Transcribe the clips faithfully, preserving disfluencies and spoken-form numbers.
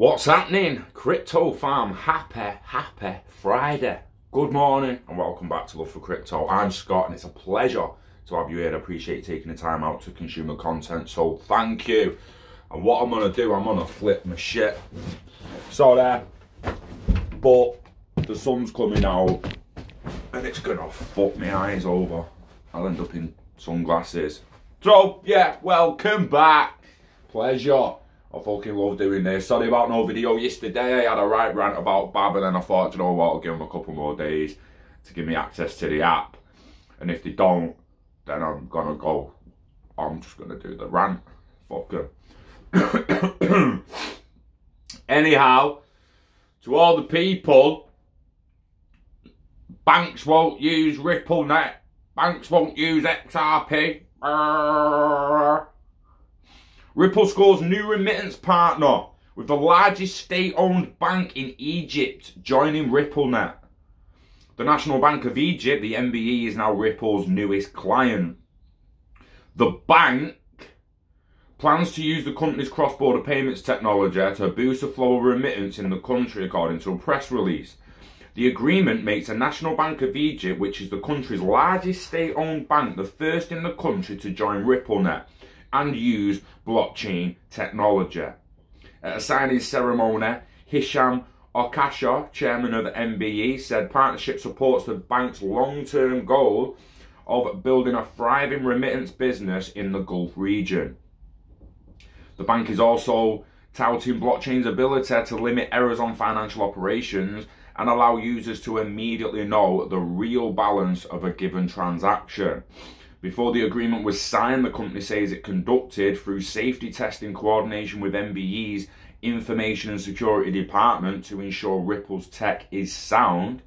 What's happening? Crypto Farm, happy, happy Friday. Good morning and welcome back to Love for Crypto. I'm Scott and it's a pleasure to have you here. I appreciate taking the time out to consume the content, so thank you. And what I'm going to do, I'm going to flip my shit. So there, but the sun's coming out and it's going to fuck my eyes over. I'll end up in sunglasses. So yeah, welcome back. Pleasure. I fucking love doing this. Sorry about no video yesterday. I had a right rant about Babb and then I thought, you know what, I'll give them a couple more days to give me access to the app. And if they don't, then I'm gonna go, I'm just gonna do the rant. Fuck them. Anyhow, to all the people, banks won't use RippleNet. Banks won't use X R P. Brrr. Ripple scores new remittance partner with the largest state-owned bank in Egypt joining RippleNet. The National Bank of Egypt, the N B E, is now Ripple's newest client. The bank plans to use the company's cross-border payments technology to boost the flow of remittance in the country, according to a press release. The agreement makes the National Bank of Egypt, which is the country's largest state-owned bank, the first in the country to join RippleNet and use blockchain technology. At a signing ceremony, Hisham Okasha, chairman of the N B E, said partnership supports the bank's long-term goal of building a thriving remittance business in the Gulf region. The bank is also touting blockchain's ability to limit errors on financial operations and allow users to immediately know the real balance of a given transaction. Before the agreement was signed, the company says it conducted, through safety testing coordination with N B E's Information and Security Department to ensure Ripple's tech is sound.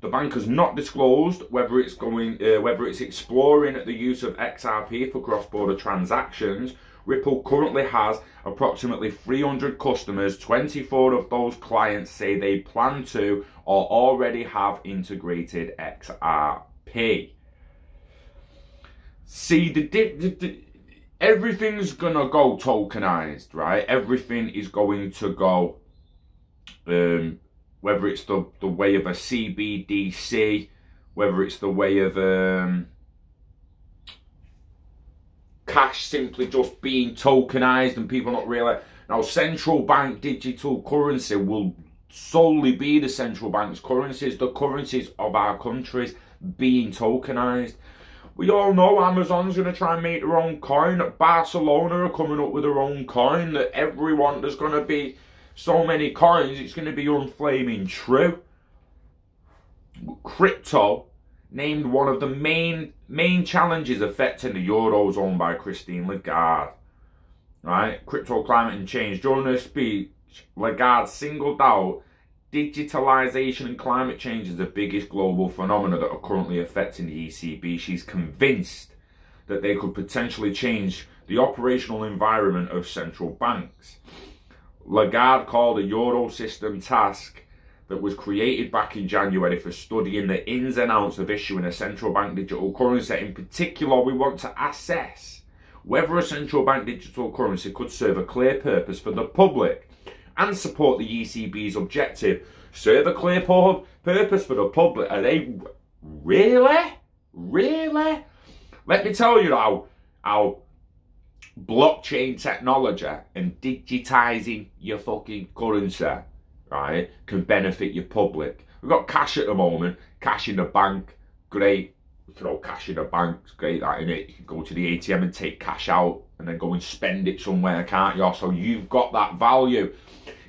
The bank has not disclosed whether it's going, uh, whether it's exploring the use of X R P for cross-border transactions. Ripple currently has approximately three hundred customers. twenty-four of those clients say they plan to or already have integrated X R P. See, the, the, the everything's gonna go tokenized, right? Everything is going to go, um, whether it's the, the way of a C B D C, whether it's the way of um, cash simply just being tokenized and people not realize. Now, central bank digital currency will solely be the central bank's currencies, the currencies of our countries being tokenized. We all know Amazon's going to try and make their own coin. Barcelona are coming up with their own coin. That everyone, there's going to be so many coins, it's going to be unflaming true. Crypto, named one of the main main challenges affecting the Eurozone by Christine Lagarde. Right? Crypto, climate and change. During her speech, Lagarde singled out digitalization and climate change is the biggest global phenomena that are currently affecting the E C B. She's convinced that they could potentially change the operational environment of central banks. Lagarde called a Eurosystem task that was created back in January for studying the ins and outs of issuing a central bank digital currency. In particular, we want to assess whether a central bank digital currency could serve a clear purpose for the public and support the E C B's objective. Serve a clear purpose for the public. Are they really? Really? Let me tell you how, how blockchain technology and digitizing your fucking currency, right, can benefit your public. We've got cash at the moment, cash in the bank, great. We throw cash in the bank, it's great that in it. You can go to the A T M and take cash out and then go and spend it somewhere, can't you? So you've got that value.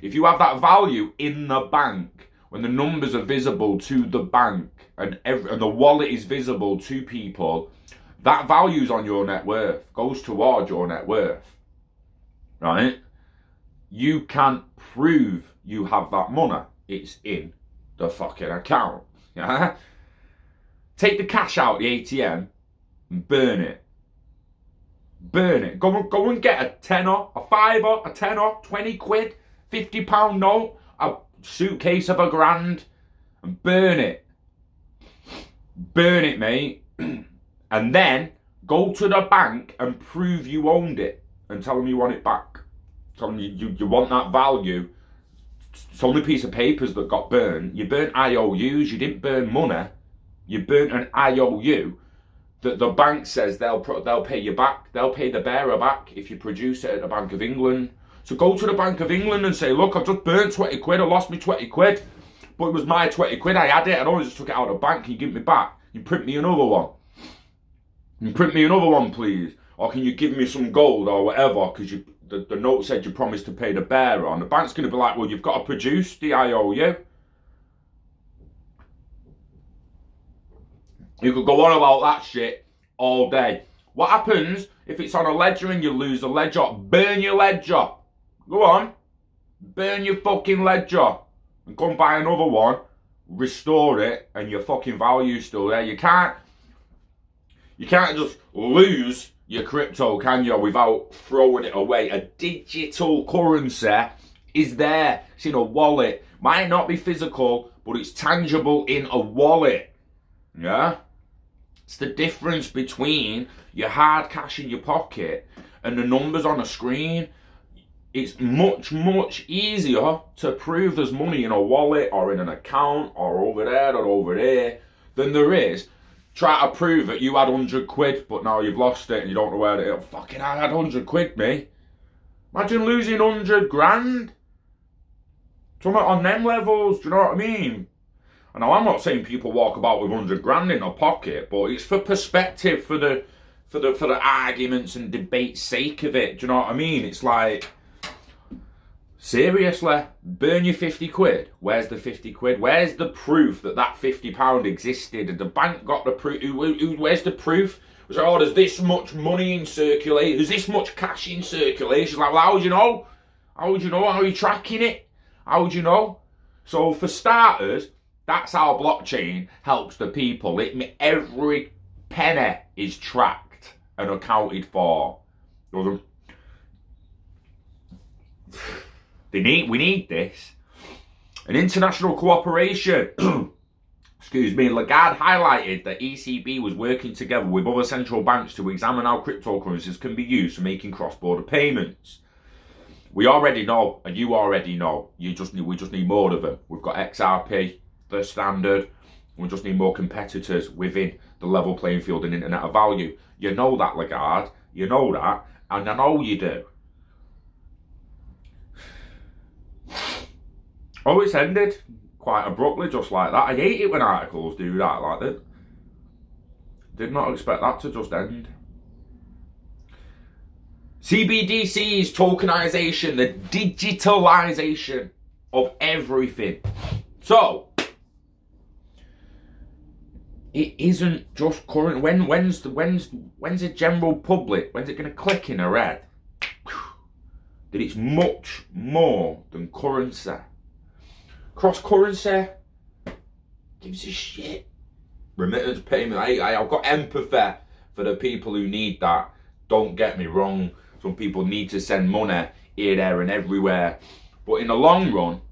If you have that value in the bank, when the numbers are visible to the bank and, every, and the wallet is visible to people, that value's on your net worth, goes towards your net worth, right? You can't prove you have that money. It's in the fucking account, yeah? Take the cash out of the A T M and burn it. Burn it. Go, go and get a tenner, a fiver, a tenner, twenty quid, fifty pound note, a suitcase of a grand, and burn it. Burn it, mate. And then go to the bank and prove you owned it and tell them you want it back. Tell them you, you, you want that value it's only piece of papers that got burned. You burnt I O Us, you didn't burn money. You burnt an I O U that the bank says they'll, they'll pay you back. They'll pay the bearer back if you produce it at the Bank of England. So go to the Bank of England and say, look, I've just burnt twenty quid, I lost me twenty quid. But it was my twenty quid, I had it, I always just took it out of the bank, can you give me back? You print me another one. You print me another one, please. Or can you give me some gold or whatever, because you... The, the note said you promised to pay the bearer on. The bank's going to be like, well, you've got to produce the I O U. You could go on about that shit all day. What happens if it's on a ledger and you lose a ledger? Burn your ledger. Go on. Burn your fucking ledger. And go and buy another one. Restore it. And your fucking value's still there. You can't. You can't just lose your crypto, can you, without throwing it away? A digital currency is there. It's in a wallet. Might not be physical, but it's tangible in a wallet. Yeah? It's the difference between your hard cash in your pocket and the numbers on a screen. It's much, much easier to prove there's money in a wallet or in an account or over there or over there than there is. Try to prove that you had one hundred quid, but now you've lost it and you don't know where it is. Fucking, I had one hundred quid, me. Imagine losing one hundred grand. Something on them levels, do you know what I mean? And now I'm not saying people walk about with one hundred grand in their pocket, but it's for perspective, for the, for the, for the arguments and debate's sake of it, do you know what I mean? It's like, seriously, burn your fifty quid. Where's the fifty quid? Where's the proof that that fifty pound existed? And the bank got the proof. Where's the proof? It was like, oh, there's this much money in circulation. There's this much cash in circulation. Like, well, how would you know? How would you know? How are you tracking it? How would you know? So for starters, that's how blockchain helps the people. It, every penny is tracked and accounted for. They need, we need this. An international cooperation. Excuse me. Lagarde highlighted that E C B was working together with other central banks to examine how cryptocurrencies can be used for making cross-border payments. We already know, and you already know, you just need, we just need more of them. We've got X R P, the standard. We just need more competitors within the level playing field and internet of value. You know that, Lagarde. You know that. And I know you do. Oh, it's ended quite abruptly, just like that. I hate it when articles do that like that. Did not expect that to just end. C B D C's tokenization, the digitalization of everything. So, it isn't just current. When, when's the, when's, when's the general public, when's it going to click in a red? That it's much more than currency. Cross-currency, gives a shit. Remittance payment, I, I, I've got empathy for the people who need that. Don't get me wrong, some people need to send money here, there and everywhere. But in the long run,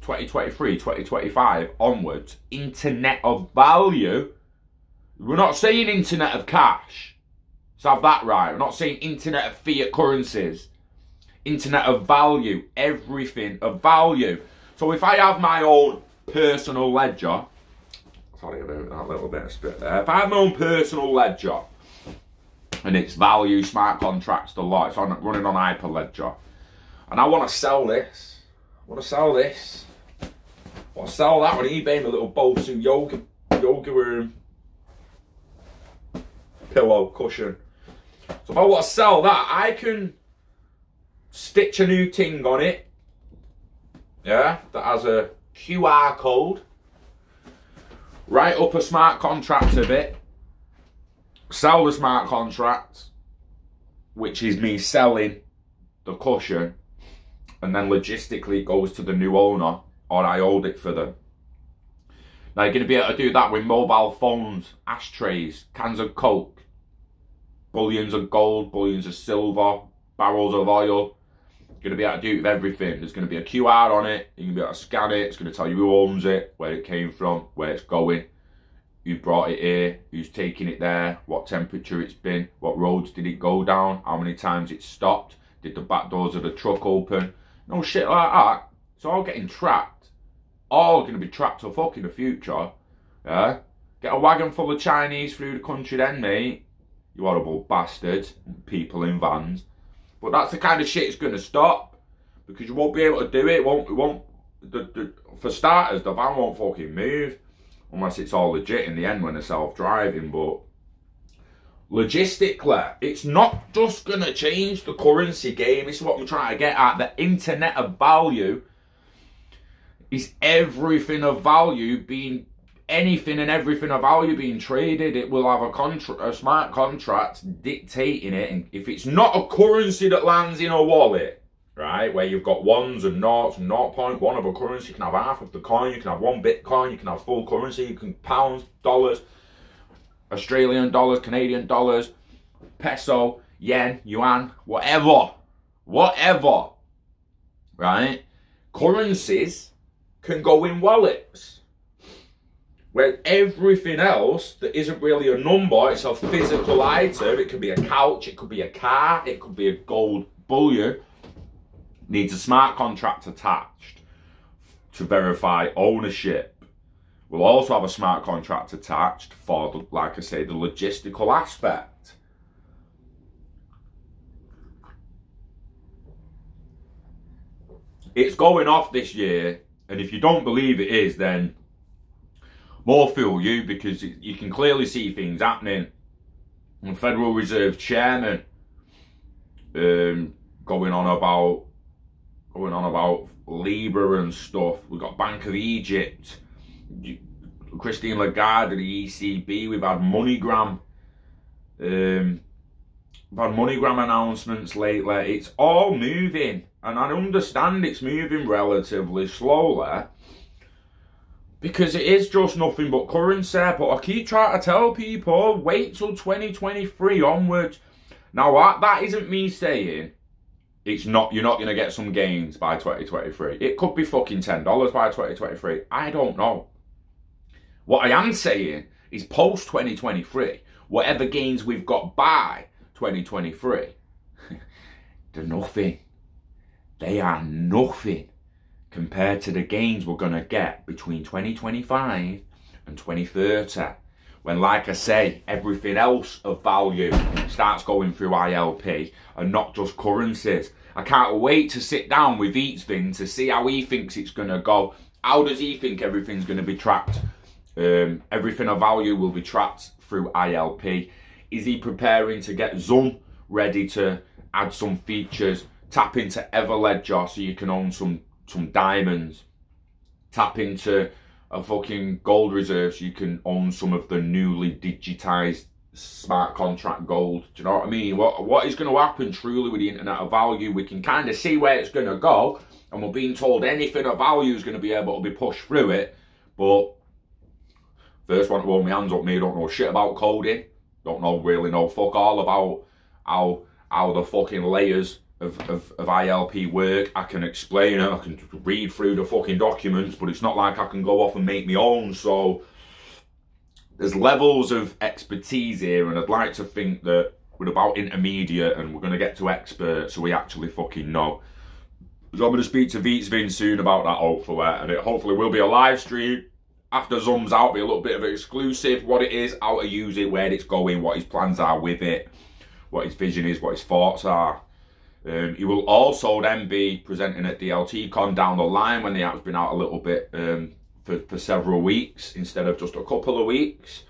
twenty twenty-three, twenty twenty-five onwards, internet of value, we're not saying internet of cash. Let's have that right. We're not saying internet of fiat currencies. Internet of value, everything of value. So if I have my own personal ledger, sorry about that little bit of spit there. If I have my own personal ledger, and it's value, smart contracts, the lot, it's on, running on Hyperledger, and I want to sell this, I want to sell this, I want to sell that on eBay, my little Bosu yoga, yoga room, pillow, cushion. So if I want to sell that, I can stitch a new ting on it, yeah, that has a Q R code, write up a smart contract of it, sell the smart contract, which is me selling the cushion, and then logistically it goes to the new owner, or I hold it for them. Now you're going to be able to do that with mobile phones, ashtrays, cans of Coke, bullions of gold, bullions of silver, barrels of oil. Going to be able to do it with everything. There's going to be a Q R on it. You can be able to scan it. It's going to tell you who owns it, where it came from, where it's going, who brought it here, who's taking it there, what temperature it's been, what roads did it go down, how many times it stopped, did the back doors of the truck open. No shit like that. So all getting trapped, all going to be trapped to fuck in the future. Yeah? Get a wagon full of Chinese through the country then, mate. You horrible bastards. People in vans. But that's the kind of shit that's going to stop. Because you won't be able to do it. Won't, won't, the, the, for starters, the van won't fucking move. Unless it's all legit in the end when they're self-driving. But logistically, it's not just going to change the currency game. This is what I'm trying to get at. The internet of value is everything of value being... anything and everything of value being traded. It will have a, contra a smart contract dictating it. And if it's not a currency that lands in a wallet, right, where you've got ones and noughts, zero point one of a currency, you can have half of the coin, you can have one bitcoin, you can have full currency, you can pounds, dollars, Australian dollars, Canadian dollars, peso, yen, yuan, whatever, whatever, right? Currencies can go in wallets. Where everything else that isn't really a number, it's a physical item, it could be a couch, it could be a car, it could be a gold bullion, needs a smart contract attached to verify ownership. We'll also have a smart contract attached for, the, like I say, the logistical aspect. It's going off this year, and if you don't believe it is, then... more fool you, because you can clearly see things happening. And Federal Reserve Chairman um, going on about going on about Libra and stuff. We've got Bank of Egypt, Christine Lagarde at the E C B. We've had MoneyGram, um, we've had MoneyGram announcements lately. It's all moving, and I understand it's moving relatively slowly. Because it is just nothing but currency. But I keep trying to tell people, wait till twenty twenty-three onwards. Now, that isn't me saying it's not. You're not going to get some gains by twenty twenty-three. It could be fucking ten dollars by twenty twenty-three. I don't know. What I am saying is post twenty twenty-three, whatever gains we've got by twenty twenty-three, they're nothing. They are nothing compared to the gains we're going to get between twenty twenty-five and twenty thirty. When, like I say, everything else of value starts going through I L P and not just currencies. I can't wait to sit down with Vietzvin to see how he thinks it's going to go. How does he think everything's going to be trapped? Um, everything of value will be trapped through I L P. Is he preparing to get Zoom ready to add some features? Tap into Everledger so you can own some some diamonds, tap into a fucking gold reserve so you can own some of the newly digitized smart contract gold. Do you know what I mean? What, what is going to happen truly with the internet of value? We can kind of see where it's going to go, and we're being told anything of value is going to be able to be pushed through it. But first one to hold my hands up, me, don't know shit about coding. Don't know really know fuck all about how, how the fucking layers Of, of, of I L P work. I can explain it, I can read through the fucking documents, but it's not like I can go off and make my own. So there's levels of expertise here, and I'd like to think that we're about intermediate and we're going to get to expert, so we actually fucking know. So I'm going to speak to Vietzvin soon about that, hopefully, and it hopefully will be a live stream after Zoom's out. Be a little bit of an exclusive, what it is, how to use it, where it's going, what his plans are with it, what his vision is, what his thoughts are. Um, he will also then be presenting at D L T con down the line when the app's been out a little bit um, for, for several weeks instead of just a couple of weeks.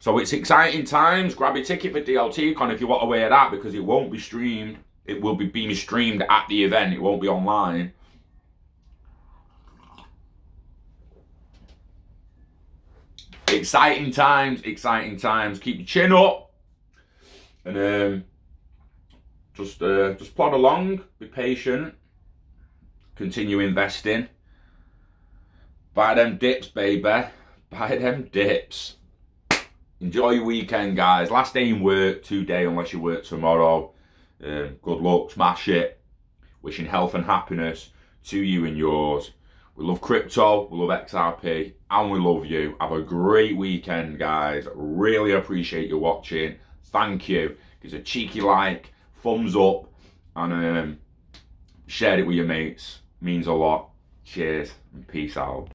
So it's exciting times. Grab your ticket for D L T con if you want to wear that, because it won't be streamed. It will be being streamed at the event. It won't be online. Exciting times, exciting times. Keep your chin up. And... Um, Just, uh, just plod along, be patient, continue investing. Buy them dips, baby. Buy them dips. Enjoy your weekend, guys. Last day in work, today, unless you work tomorrow. Um, good luck, smash it. Wishing health and happiness to you and yours. We love crypto, we love X R P, and we love you. Have a great weekend, guys. Really appreciate you watching. Thank you. Give us a cheeky like, thumbs up, and um, share it with your mates. Means a lot. Cheers and peace out.